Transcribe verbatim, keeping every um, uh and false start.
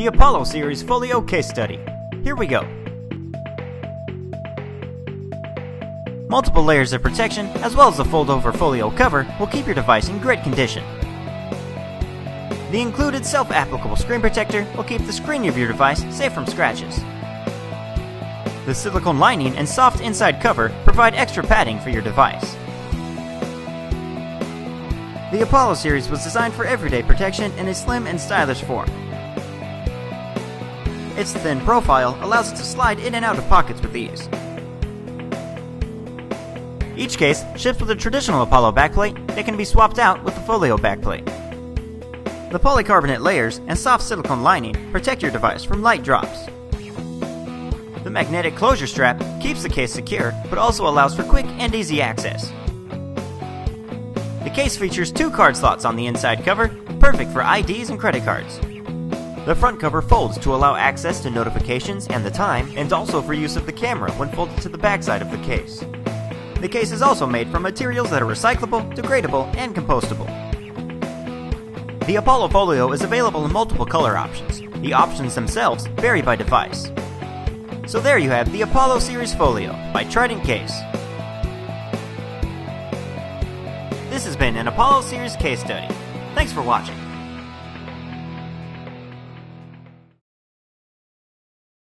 The Apollo Series Folio Case Study. Here we go. Multiple layers of protection, as well as the fold-over folio cover, will keep your device in great condition. The included self-applicable screen protector will keep the screen of your device safe from scratches. The silicone lining and soft inside cover provide extra padding for your device. The Apollo series was designed for everyday protection in a slim and stylish form. Its thin profile allows it to slide in and out of pockets with ease. Each case ships with a traditional Apollo backplate that can be swapped out with the folio backplate. The polycarbonate layers and soft silicone lining protect your device from light drops. The magnetic closure strap keeps the case secure but also allows for quick and easy access. The case features two card slots on the inside cover, perfect for I Ds and credit cards. The front cover folds to allow access to notifications and the time, and also for use of the camera when folded to the backside of the case. The case is also made from materials that are recyclable, degradable, and compostable. The Apollo Folio is available in multiple color options. The options themselves vary by device. So there you have the Apollo Series Folio by Trident Case. This has been an Apollo Series Case Study. Thanks for watching.